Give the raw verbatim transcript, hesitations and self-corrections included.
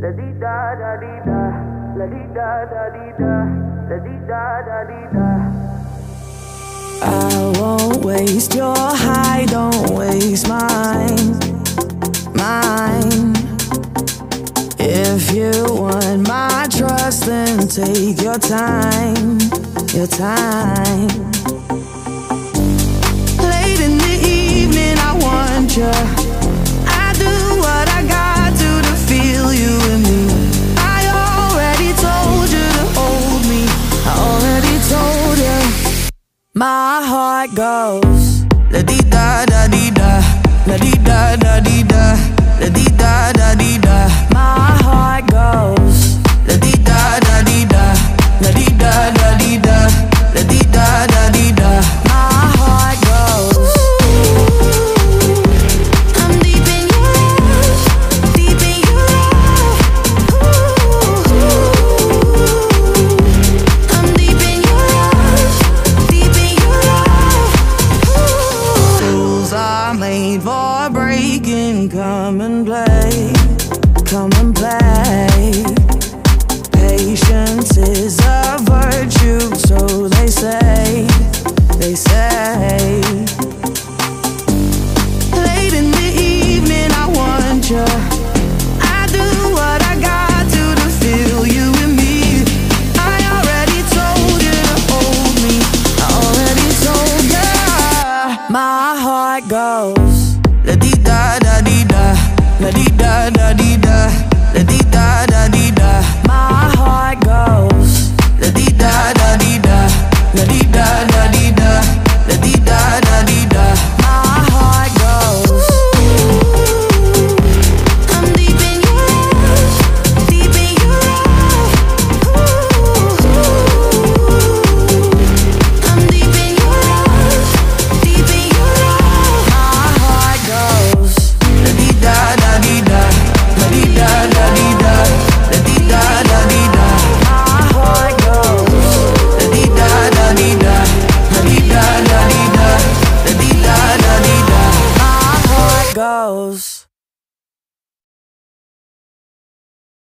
La di da da di da, la di da da di da, la di da da di da. I won't waste your high, don't waste mine, mine. If you want my trust, then take your time, your time. Late in the evening, I want you. I do what I got to to feel you in me. I already told you to hold me. I already told you. My heart goes la di da da di da, la di da da di da, la di da da di da. My heart goes la di da da di da, la di da da di da, la di da da di da. My heart goes. Ooh, I'm deep in your love, deep in your love. Ooh, I'm deep in your love, deep in your love. Rules are made for breaking. Come and play, come and play. Patience is a virtue, so they say, they say. Late in the evening, I want you.